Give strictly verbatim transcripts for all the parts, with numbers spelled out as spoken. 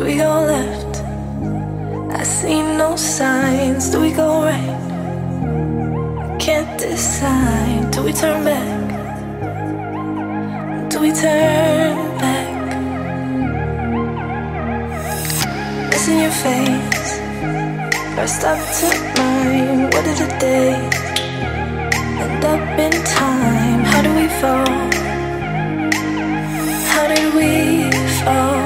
Do we go left? I see no signs. Do we go right? I can't decide. Do we turn back? Do we turn back? It's in your face, first up to mine. What are the days? End up in time. How do we fall? How did we fall?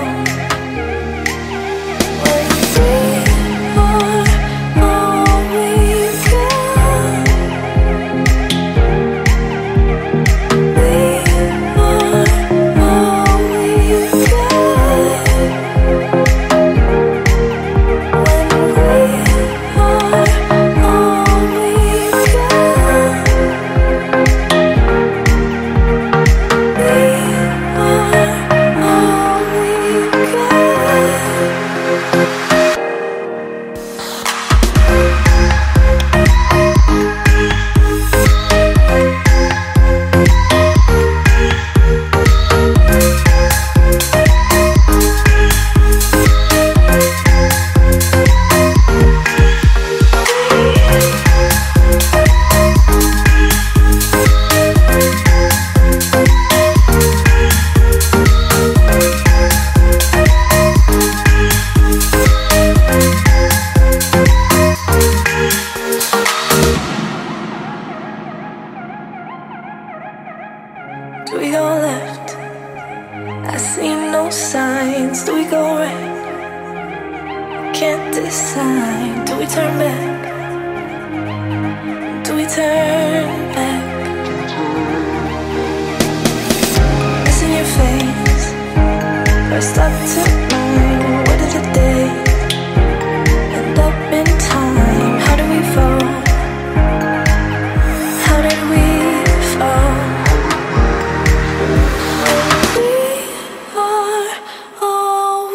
Do we go left? I see no signs. Do we go right? Can't decide. Do we turn back? Do we turn back? It's in your face, first up to mine. What did the day end up in time? How do we fall? How did we fall? Oh,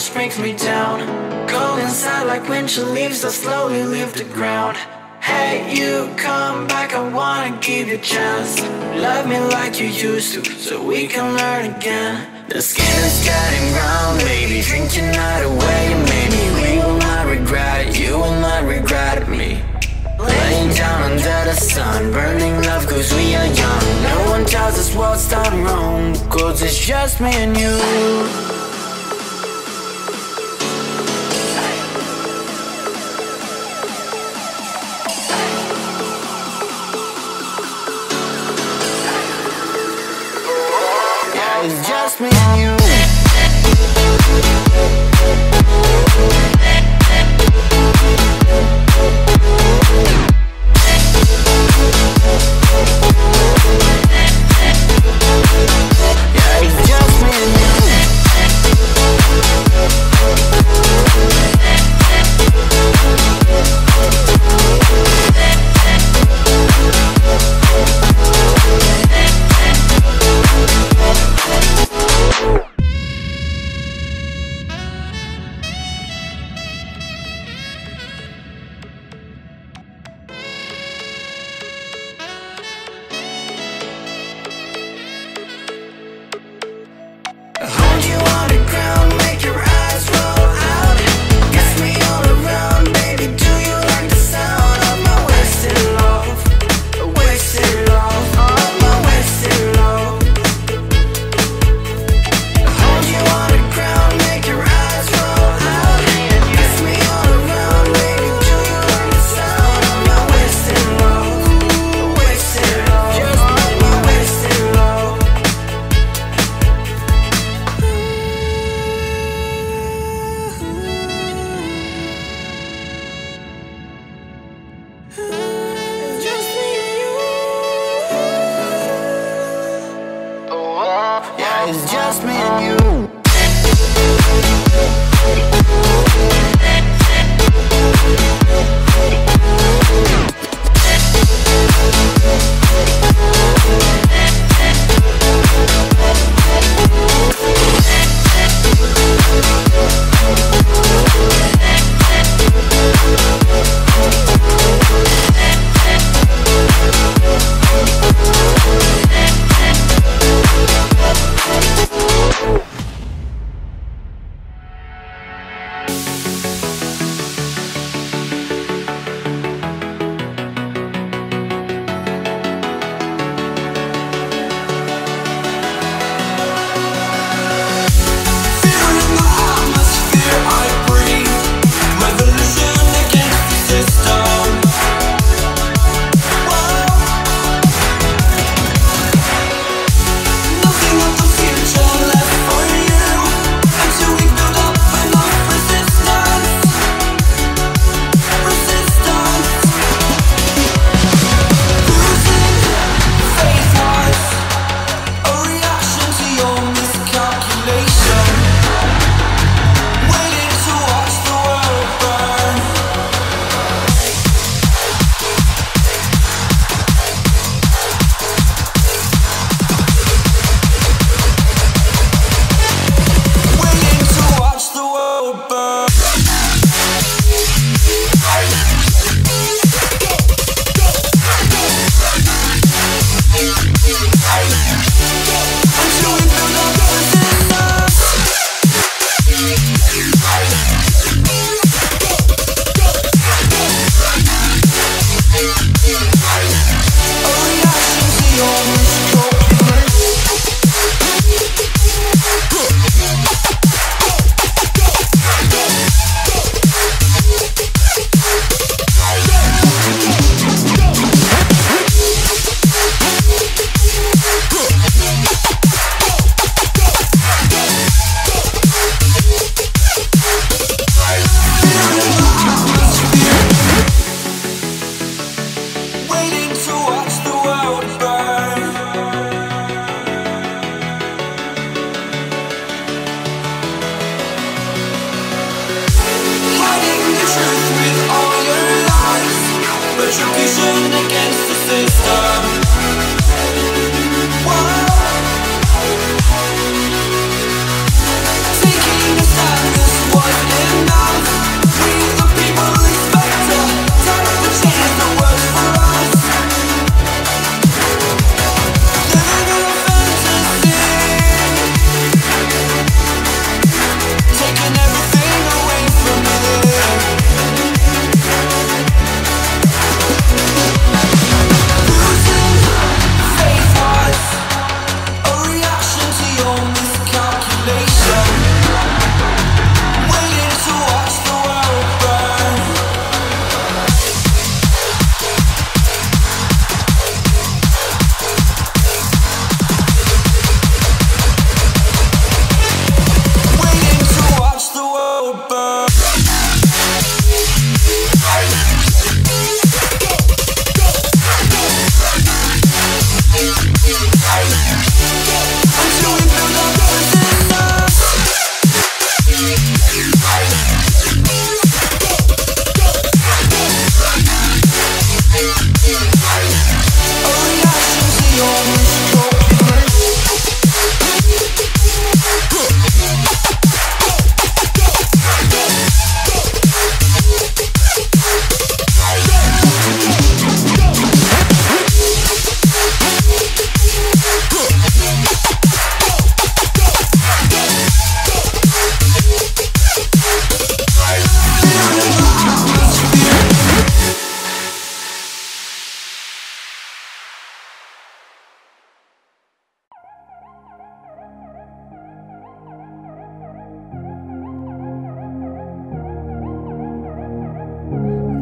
just brings me down. Go inside like when she leaves, I slowly leave the ground. Hey, you come back, I wanna give you a chance. Love me like you used to, so we can learn again. The skin is getting brown, baby. Drink your night away, maybe. We will not regret it, you will not regret me. Laying down under the sun, burning love cause we are young. No one tells us what's done wrong, cause it's just me and you. It's just me and you. It's just me and you. Oh.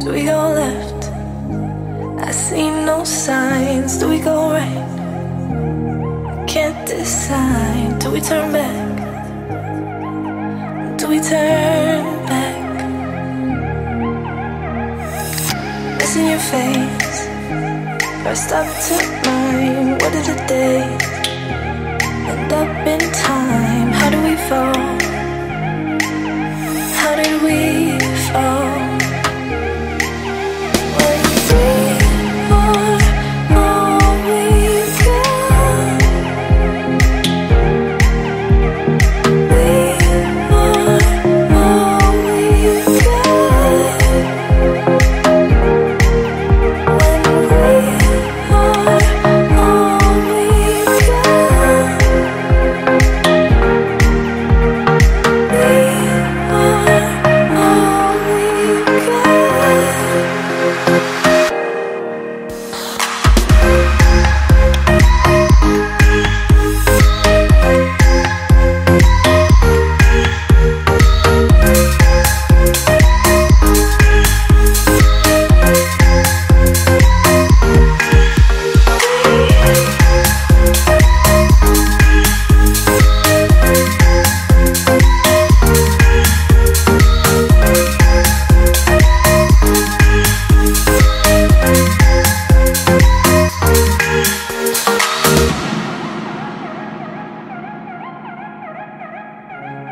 Do we go left? I see no signs. Do we go right? I can't decide. Do we turn back? Do we turn back? It's in your face. First up to mine. What are the days? End up in time. How do we fall? How did we fall?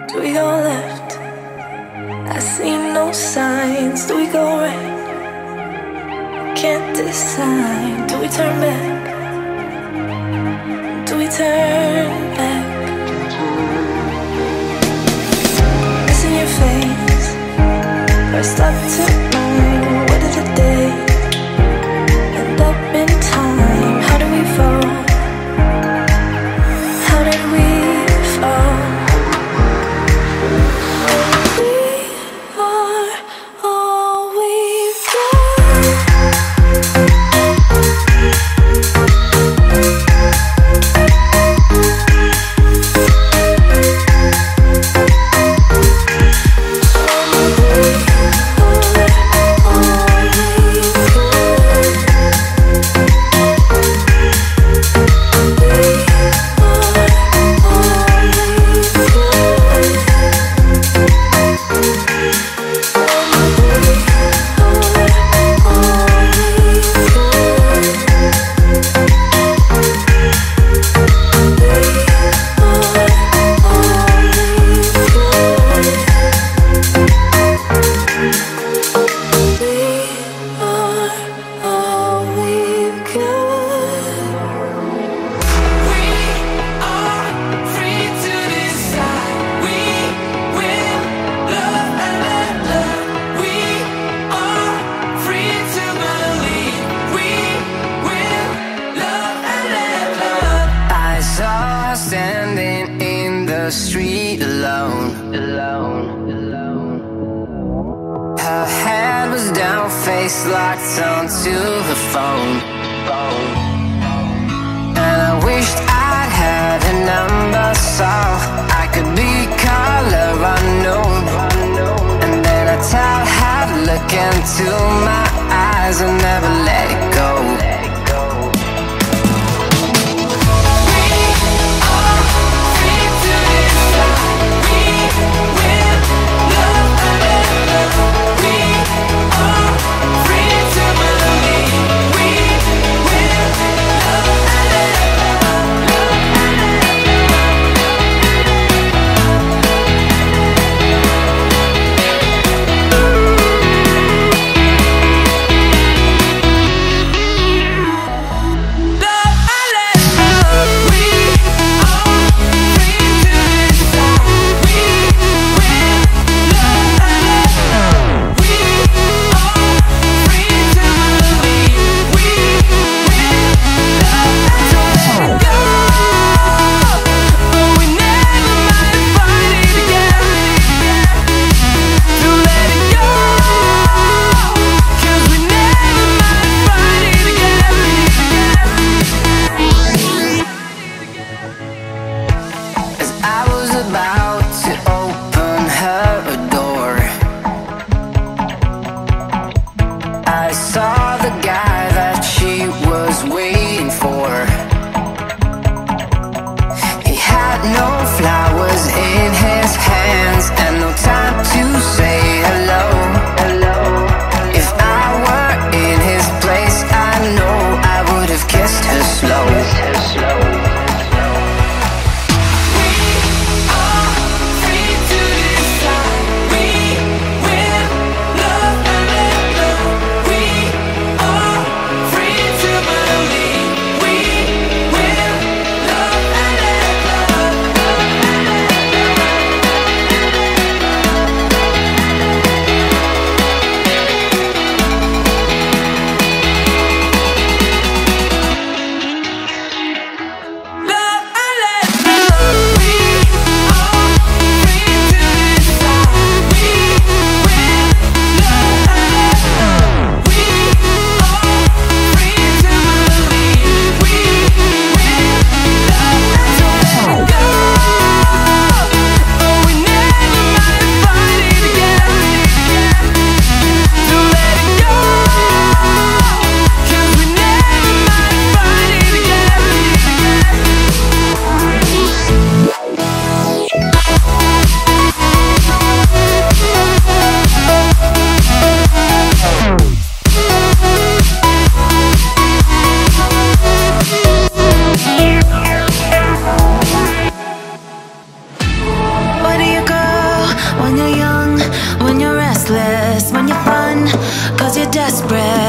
Do we go left? I see no signs. Do we go right? Can't decide. Do we turn back? Do we turn back? It's in your face. First up to mine. What did the day end up in time? How do we fall? How did we fall? Street alone, alone, alone. Her head was down, face locked onto her phone. And I wished I'd had her number so I could be color unknown. And then I tell her to look into my eyes and never let it go. I saw the guy that she was waiting for. He had no flowers in his hands and no time to say hello. If I were in his place, I know I would have kissed her slow. When you're young, when you're restless, when you're fun, 'cause you're desperate.